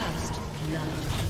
First love.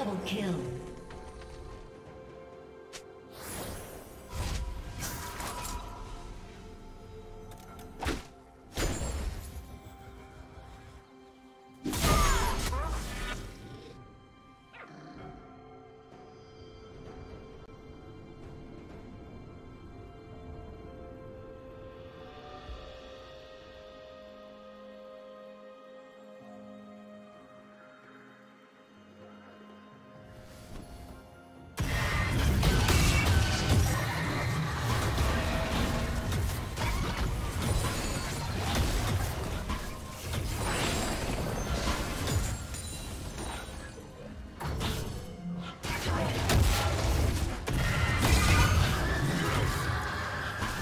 Double kill.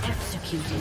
Executed.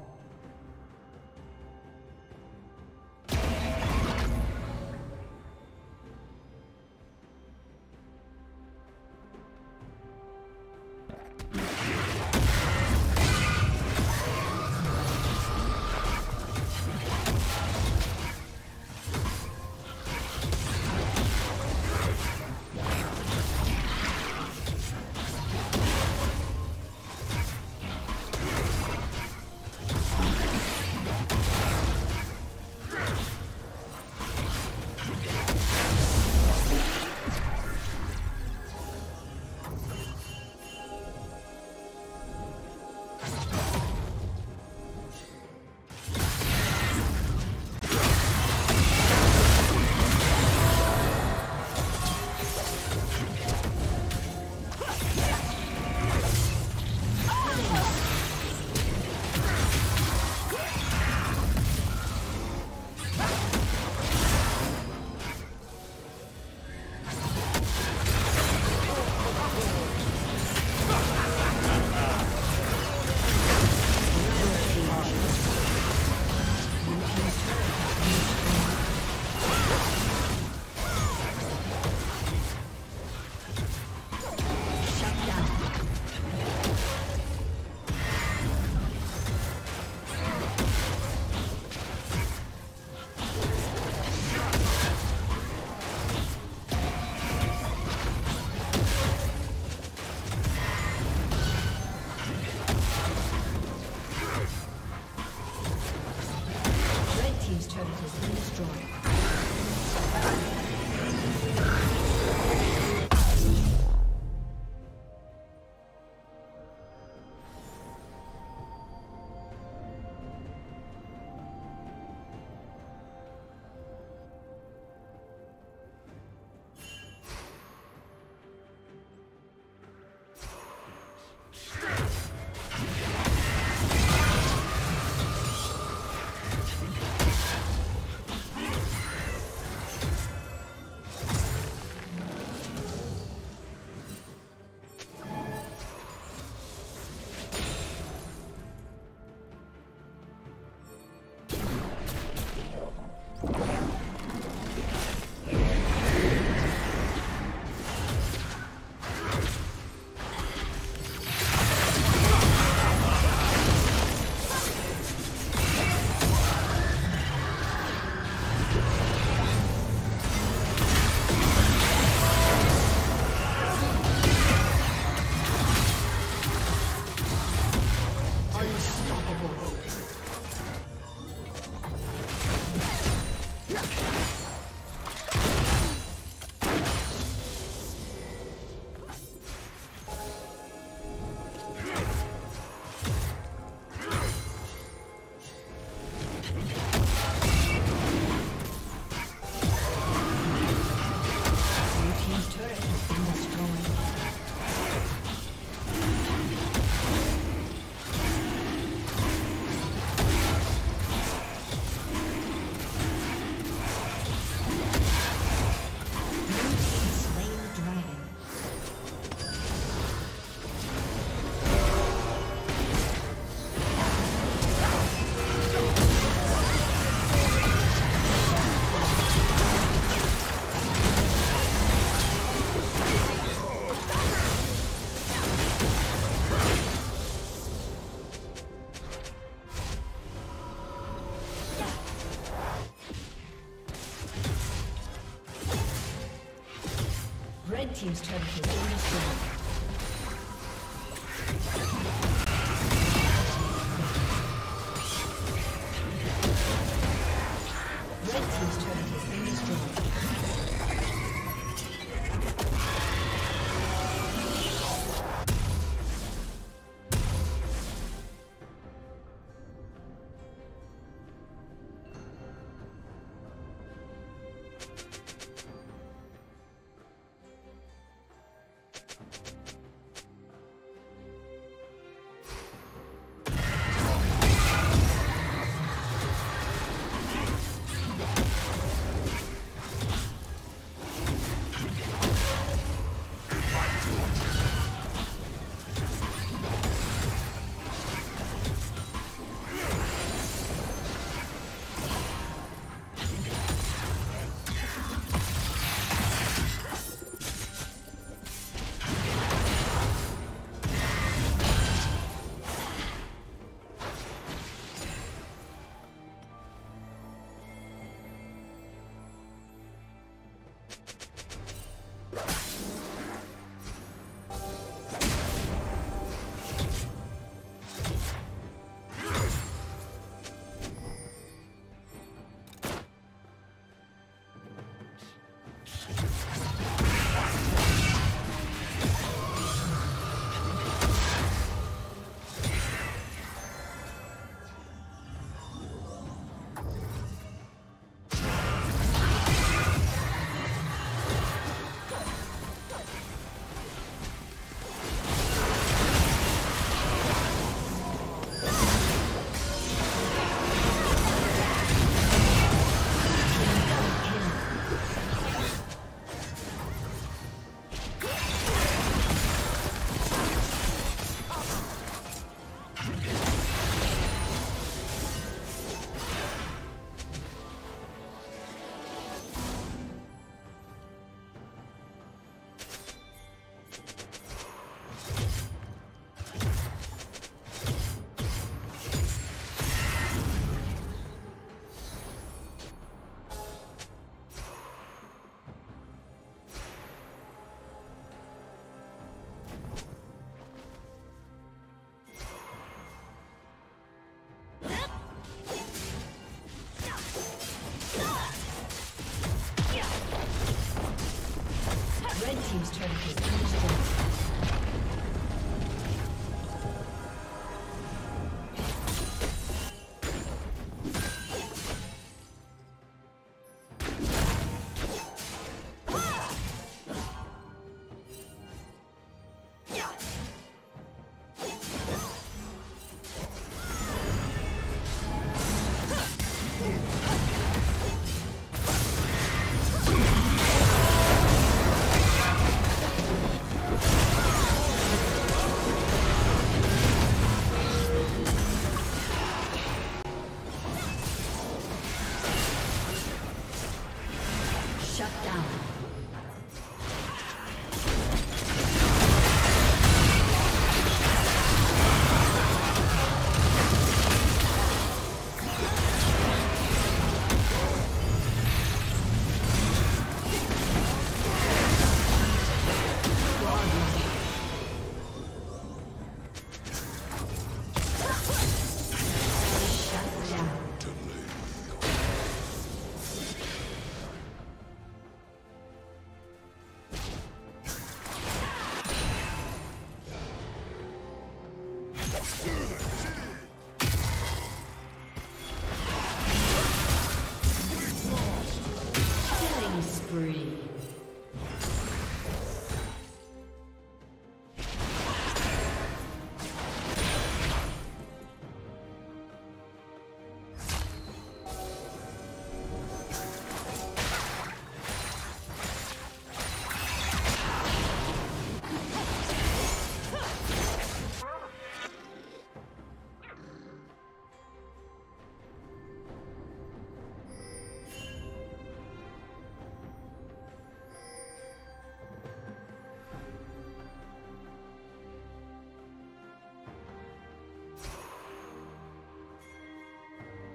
team's turret has been destroyed.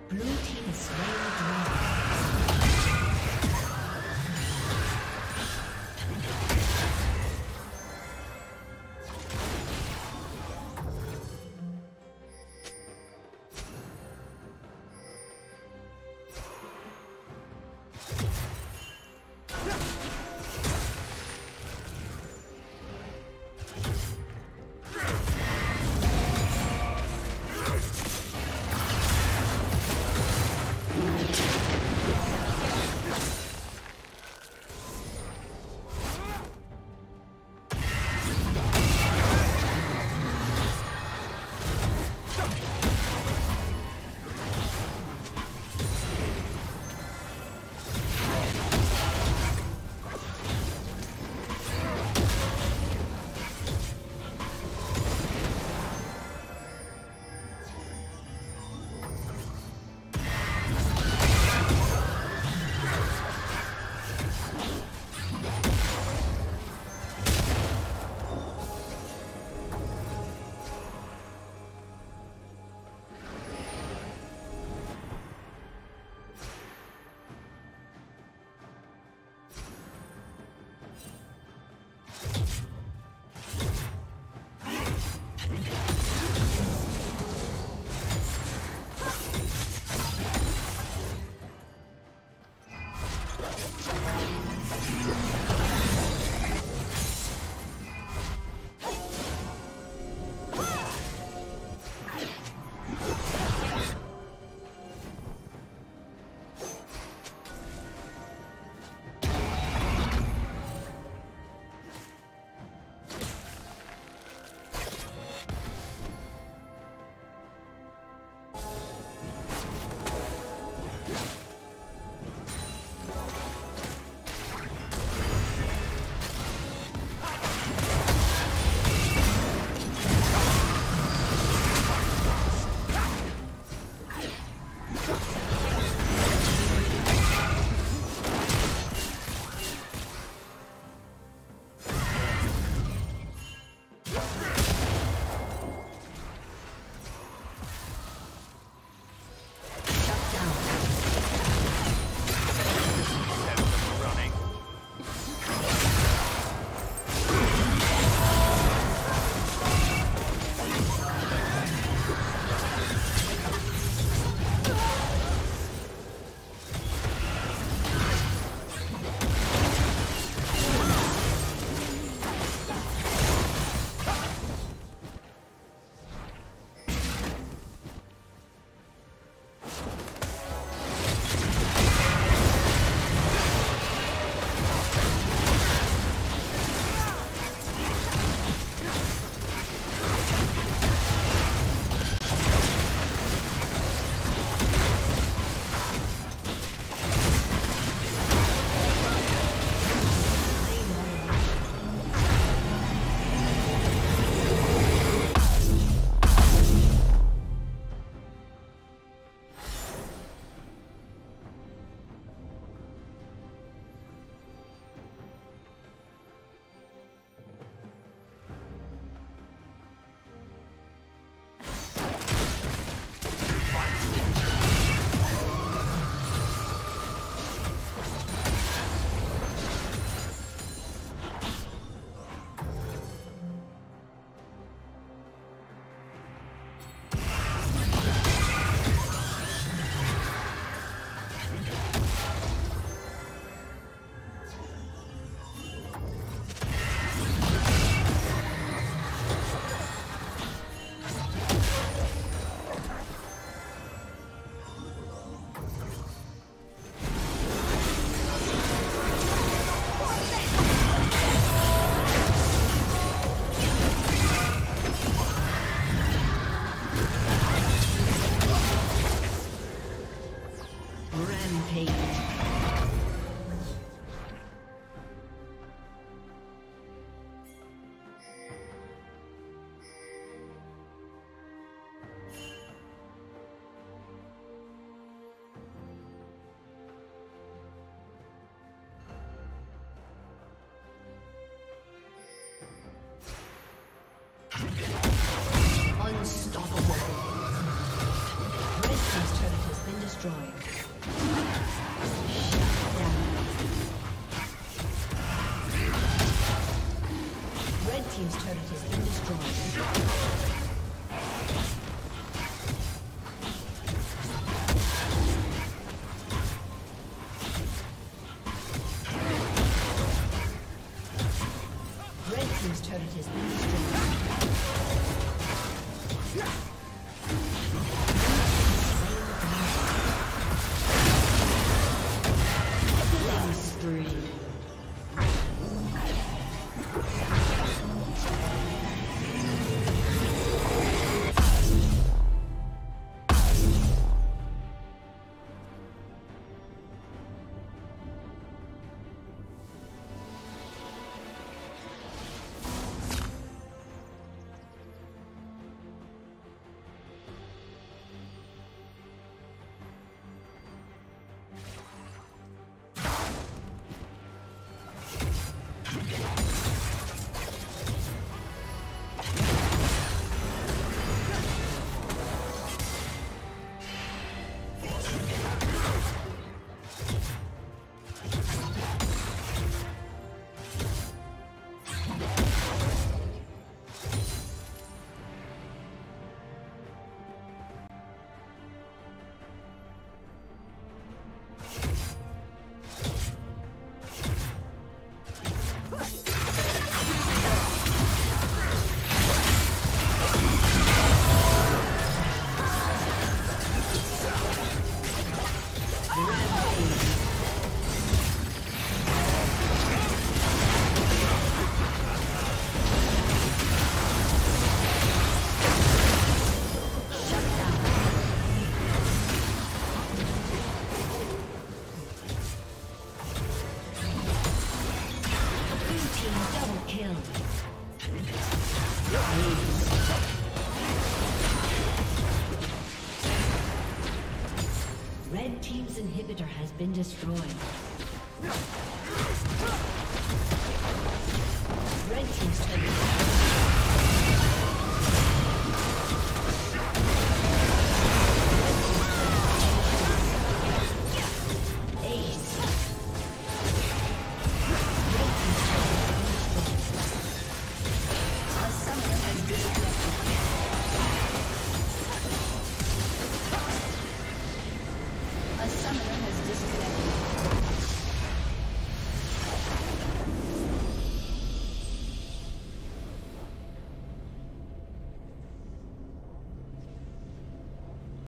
Blue team is slain the dragon. Destroyed. Red team's inhibitor has been destroyed. Red team's inhibitor.